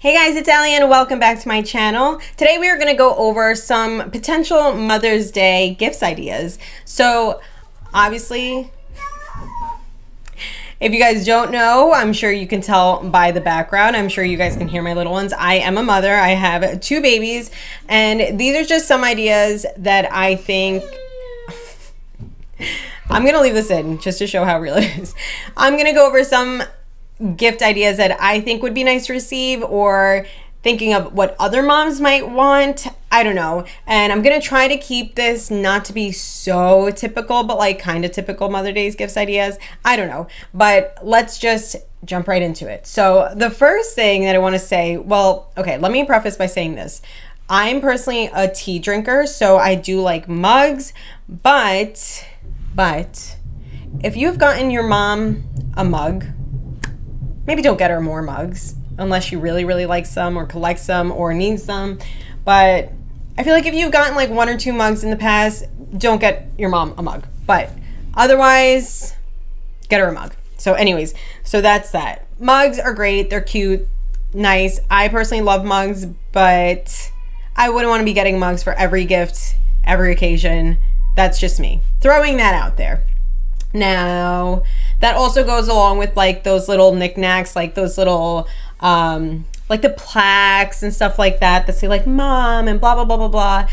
Hey guys, it's Allie and welcome back to my channel. Today we are going to go over some potential Mother's Day gifts ideas. So obviously, if you guys don't know, I'm sure you can tell by the background. I'm sure you guys can hear my little ones. I am a mother. I have two babies, and these are just some ideas that I think... I'm going to leave this in just to show how real it is. I'm going to go over some gift ideas that I think would be nice to receive, or thinking of what other moms might want. I don't know. And I'm gonna try to keep this not to be so typical, but like kind of typical Mother's Day gifts ideas. I don't know, but let's just jump right into it. So the first thing that I want to say, well, okay, let me preface by saying this. I'm personally a tea drinker, so I do like mugs, but if you've gotten your mom a mug, maybe don't get her more mugs unless she really, really likes them or collects them or needs them. But I feel like if you've gotten like one or two mugs in the past, don't get your mom a mug. But otherwise, get her a mug. So anyways, so that's that. Mugs are great. They're cute, nice. I personally love mugs, but I wouldn't want to be getting mugs for every gift, every occasion. That's just me throwing that out there. Now, that also goes along with like those little knickknacks, like those little like the plaques and stuff like that say like mom and blah blah blah blah blah.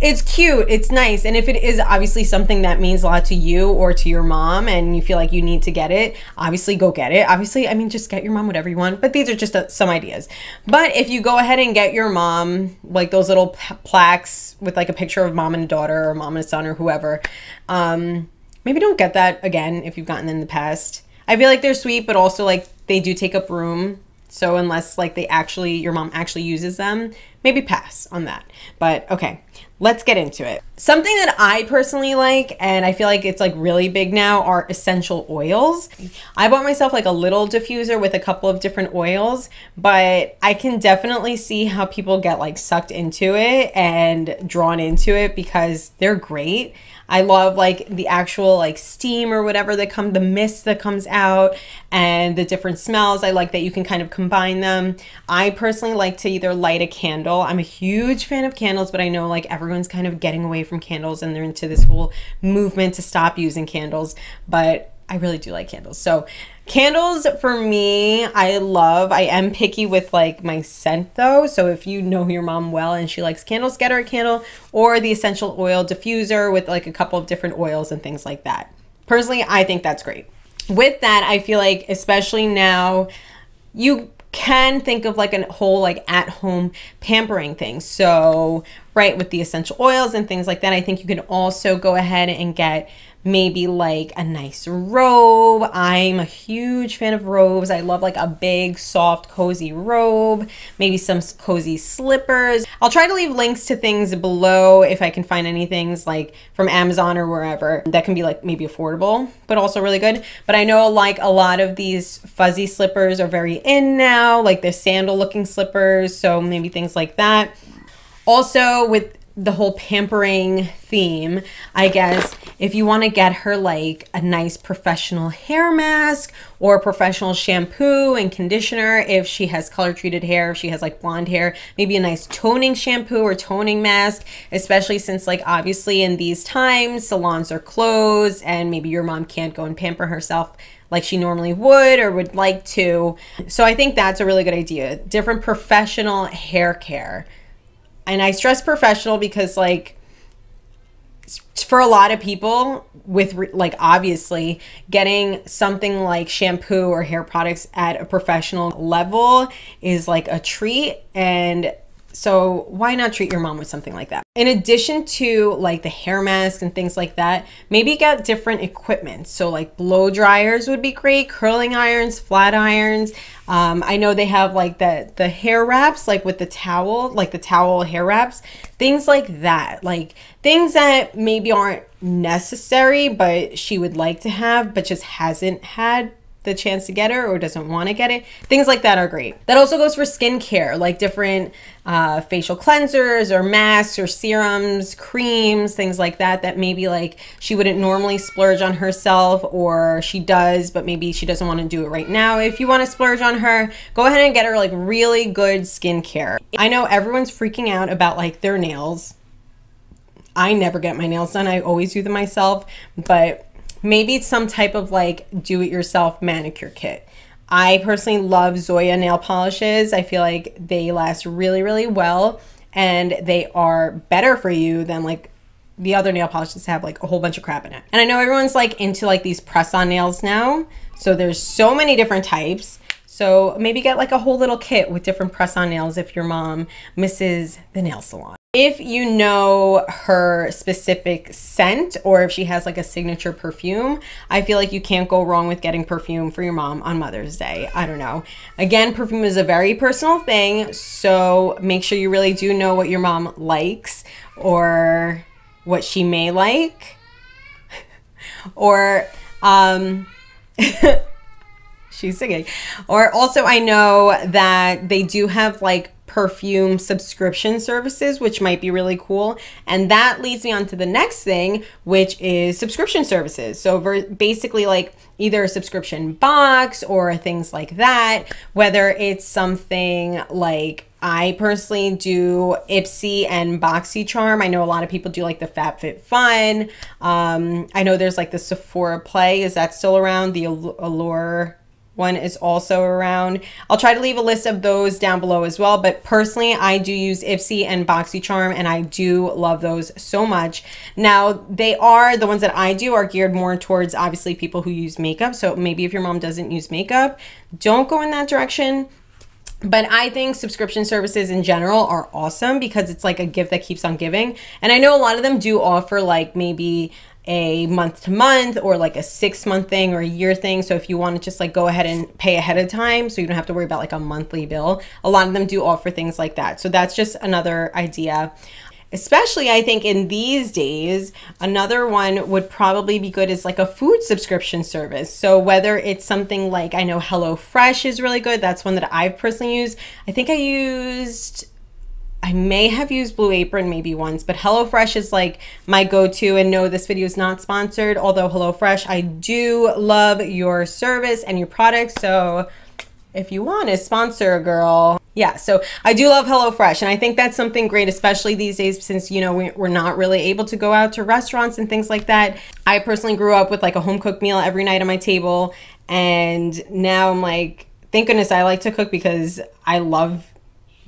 It's cute, it's nice, and if it is obviously something that means a lot to you or to your mom and you feel like you need to get it, obviously go get it. Obviously, I mean, just get your mom whatever you want, but these are just some ideas. But if you go ahead and get your mom like those little plaques with like a picture of mom and daughter or mom and son or whoever, maybe don't get that again if you've gotten them in the past. I feel like they're sweet, but also like they do take up room. So unless like they actually, your mom actually uses them, maybe pass on that. But okay, let's get into it. Something that I personally like, and I feel like it's like really big now, are essential oils. I bought myself like a little diffuser with a couple of different oils, but I can definitely see how people get like sucked into it and drawn into it because they're great. I love like the actual like steam or whatever that the mist that comes out and the different smells. I like that you can kind of combine them. I personally like to either light a candle. I'm a huge fan of candles, but I know like everyone's kind of getting away from candles and they're into this whole movement to stop using candles, but I really do like candles. So candles for me, I love. I am picky with like my scent though. So if you know your mom well and she likes candles, get her a candle or the essential oil diffuser with like a couple of different oils and things like that. Personally, I think that's great. With that, I feel like especially now, you can think of like a whole like at-home pampering thing. So right, with the essential oils and things like that, I think you can also go ahead and get maybe like a nice robe. I'm a huge fan of robes. I love like a big, soft, cozy robe, maybe some cozy slippers. I'll try to leave links to things below if I can find any things like from Amazon or wherever that can be like maybe affordable, but also really good. But I know like a lot of these fuzzy slippers are very in now, like they're sandal looking slippers. So maybe things like that. Also with the whole pampering theme, I guess if you want to get her like a nice professional hair mask or professional shampoo and conditioner, if she has color treated hair, if she has like blonde hair, maybe a nice toning shampoo or toning mask, especially since like obviously in these times salons are closed and maybe your mom can't go and pamper herself like she normally would or would like to. So I think that's a really good idea. Different professional hair care. And I stress professional because like for a lot of people with like obviously getting something like shampoo or hair products at a professional level is like a treat. And so why not treat your mom with something like that? In addition to like the hair mask and things like that, maybe get different equipment. So like blow dryers would be great, curling irons, flat irons. I know they have like the hair wraps, like with the towel, like the towel hair wraps, things like that. Like things that maybe aren't necessary, but she would like to have, but just hasn't had the chance to get it or doesn't want to get it. Things like that are great. That also goes for skincare, like different facial cleansers or masks or serums, creams, things like that, that maybe like she wouldn't normally splurge on herself, or she does, but maybe she doesn't want to do it right now. If you want to splurge on her, go ahead and get her like really good skincare. I know everyone's freaking out about like their nails. I never get my nails done. I always do them myself, but maybe it's some type of like do-it-yourself manicure kit. I personally love Zoya nail polishes. I feel like they last really, really well, and they are better for you than like the other nail polishes have like a whole bunch of crap in it. And I know everyone's like into like these press-on nails now, so there's so many different types. So maybe get like a whole little kit with different press-on nails if your mom misses the nail salon. If you know her specific scent, or if she has like a signature perfume, I feel like you can't go wrong with getting perfume for your mom on Mother's Day. I don't know. Again, perfume is a very personal thing, so make sure you really do know what your mom likes or what she may like. Or, she's singing. Or also, I know that they do have like perfume subscription services, which might be really cool. And that leads me on to the next thing, which is subscription services. So basically like either a subscription box or things like that, whether it's something like, I personally do Ipsy and BoxyCharm. I know a lot of people do like the FabFitFun. I know there's like the Sephora Play. Is that still around? The Allure one is also around. I'll try to leave a list of those down below as well, but personally I do use Ipsy and BoxyCharm, and I do love those so much. Now, they are, the ones that I do are geared more towards obviously people who use makeup, so maybe if your mom doesn't use makeup, don't go in that direction. But I think subscription services in general are awesome because it's like a gift that keeps on giving. And I know a lot of them do offer like maybe a month to month or like a 6 month thing or a year thing. So if you want to just like go ahead and pay ahead of time so you don't have to worry about like a monthly bill, a lot of them do offer things like that. So that's just another idea. Especially I think in these days, another one would probably be good is like a food subscription service. So whether it's something like, I know HelloFresh is really good. That's one that I've personally used. I think I may have used Blue Apron maybe once, but HelloFresh is like my go-to. And no, this video is not sponsored, although HelloFresh, I do love your service and your products. So if you want to sponsor a girl, yeah, so I do love HelloFresh, and I think that's something great, especially these days since, you know, we're not really able to go out to restaurants and things like that. I personally grew up with like a home-cooked meal every night on my table, and now I'm like, thank goodness I like to cook because I love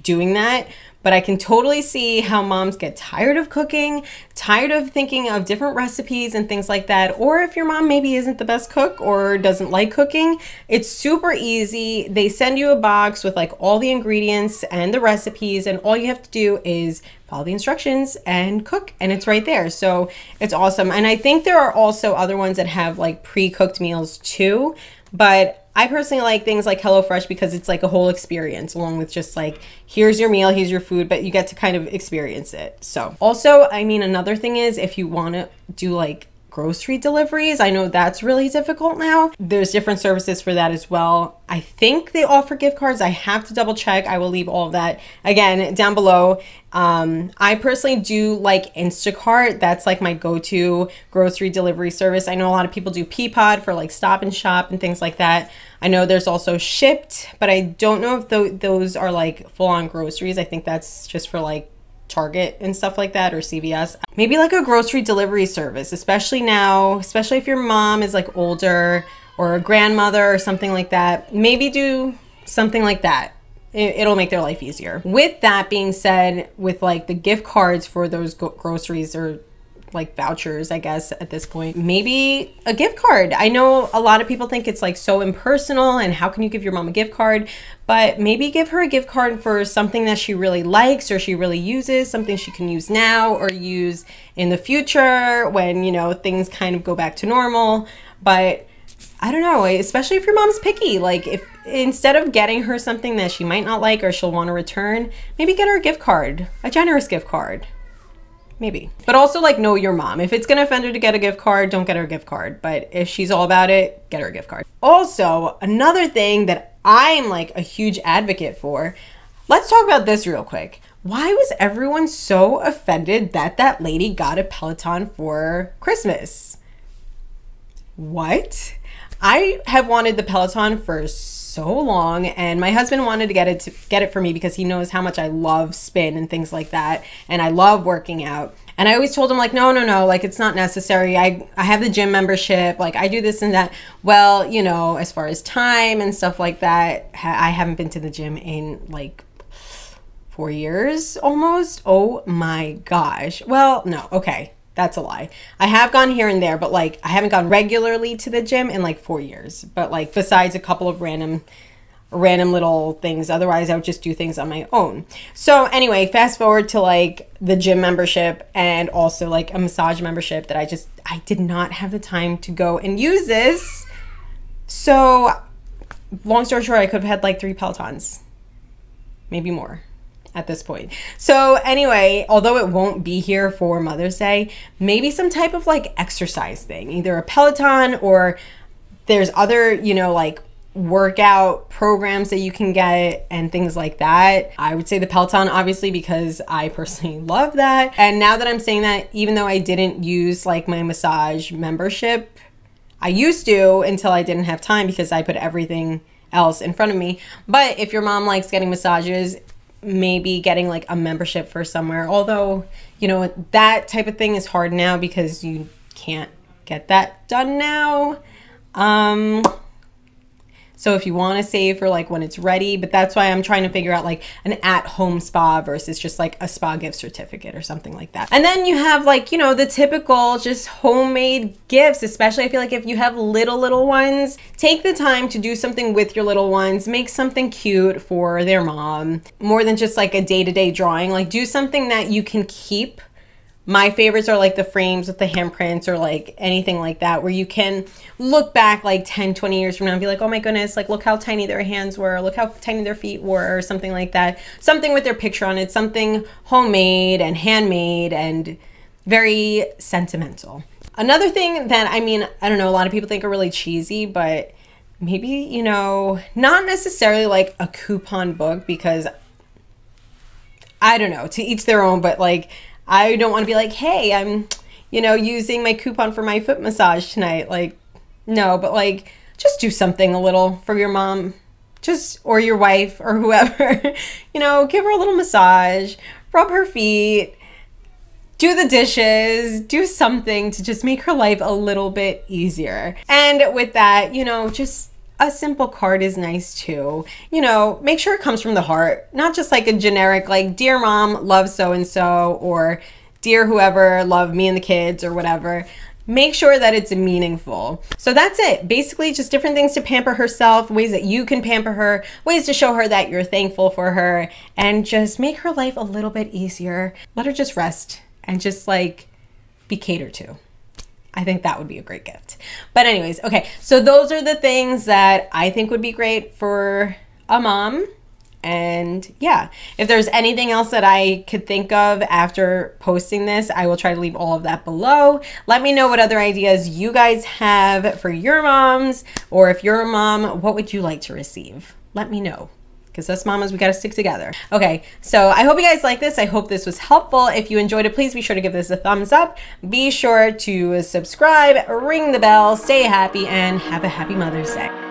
doing that. But I can totally see how moms get tired of cooking, tired of thinking of different recipes and things like that. Or if your mom maybe isn't the best cook or doesn't like cooking, it's super easy. They send you a box with like all the ingredients and the recipes, and all you have to do is follow the instructions and cook, and it's right there. So it's awesome. And I think there are also other ones that have like pre-cooked meals too, but I personally like things like HelloFresh because it's like a whole experience along with just like, here's your meal, here's your food, but you get to kind of experience it. So also, I mean, another thing is if you want to do like grocery deliveries, I know that's really difficult now. There's different services for that as well. I think they offer gift cards. I have to double check. I will leave all of that again down below. I personally do like Instacart. That's like my go-to grocery delivery service. I know a lot of people do Peapod for like Stop and Shop and things like that. I know there's also Shipt, but I don't know if those are like full-on groceries. I think that's just for like Target and stuff like that, or CVS. Maybe like a grocery delivery service, especially now, especially if your mom is like older or a grandmother or something like that. Maybe do something like that. It'll make their life easier. With that being said, with like the gift cards for those groceries or like vouchers, I guess at this point, maybe a gift card. I know a lot of people think it's like so impersonal and how can you give your mom a gift card, but maybe give her a gift card for something that she really likes or she really uses, something she can use now or use in the future when, you know, things kind of go back to normal. But I don't know, especially if your mom's picky, like if instead of getting her something that she might not like or she'll want to return, maybe get her a gift card, a generous gift card. Maybe. But also, like, know your mom. If it's gonna offend her to get a gift card, don't get her a gift card. But if she's all about it, get her a gift card. Also, another thing that I'm, like, a huge advocate for, let's talk about this real quick. Why was everyone so offended that that lady got a Peloton for Christmas? What? I have wanted the Peloton for so long, and my husband wanted to get it for me because he knows how much I love spin and things like that, and I love working out. And I always told him, like, no, like, it's not necessary. I have the gym membership, like, I do this and that. Well, you know, as far as time and stuff like that, I haven't been to the gym in, like, 4 years almost. Oh my gosh. Well, no, okay. That's a lie. I have gone here and there, but, like, I haven't gone regularly to the gym in, like, 4 years. But, like, besides a couple of random little things, otherwise I would just do things on my own. So anyway, fast forward to, like, the gym membership and also, like, a massage membership that I did not have the time to go and use this. So long story short, I could have had, like, 3 Pelotons, maybe more at this point. So anyway, although it won't be here for Mother's Day, maybe some type of, like, exercise thing, either a Peloton or there's other, you know, like, workout programs that you can get and things like that. I would say the Peloton, obviously, because I personally love that. And now that I'm saying that, even though I didn't use, like, my massage membership, I used to until I didn't have time because I put everything else in front of me. But if your mom likes getting massages, maybe getting, like, a membership for somewhere. Although, you know, that type of thing is hard now because you can't get that done now. So if you want to save for, like, when it's ready, but that's why I'm trying to figure out, like, an at-home spa versus just, like, a spa gift certificate or something like that. And then you have, like, you know, the typical just homemade gifts, especially I feel like if you have little ones, take the time to do something with your little ones, make something cute for their mom, more than just, like, a day-to-day drawing, like, do something that you can keep. My favorites are, like, the frames with the handprints or, like, anything like that where you can look back, like, 10, 20 years from now and be like, oh my goodness, like, look how tiny their hands were, look how tiny their feet were, or something like that. Something with their picture on it, something homemade and handmade and very sentimental. Another thing that, I mean, I don't know, a lot of people think are really cheesy, but maybe, you know, not necessarily, like, a coupon book because, I don't know, to each their own, but, like, I don't want to be like, hey, I'm, you know, using my coupon for my foot massage tonight. Like, no, but, like, just do something a little for your mom, just, or your wife or whoever, you know, give her a little massage, rub her feet, do the dishes, do something to just make her life a little bit easier. And with that, you know, just a simple card is nice too. You know, make sure it comes from the heart, not just like a generic, like, dear mom, love so-and-so, or dear whoever, love me and the kids, or whatever. Make sure that it's meaningful. So that's it. Basically, just different things to pamper herself, ways that you can pamper her, ways to show her that you're thankful for her, and just make her life a little bit easier. Let her just rest and just, like, be catered to. I think that would be a great gift. But anyways, okay, so those are the things that I think would be great for a mom. And yeah, if there's anything else that I could think of after posting this, I will try to leave all of that below. Let me know what other ideas you guys have for your moms, or if you're a mom, what would you like to receive? Let me know. Because us mamas, we gotta stick together. Okay, so I hope you guys like this. I hope this was helpful. If you enjoyed it, please be sure to give this a thumbs up. Be sure to subscribe, ring the bell, stay happy, and have a happy Mother's Day.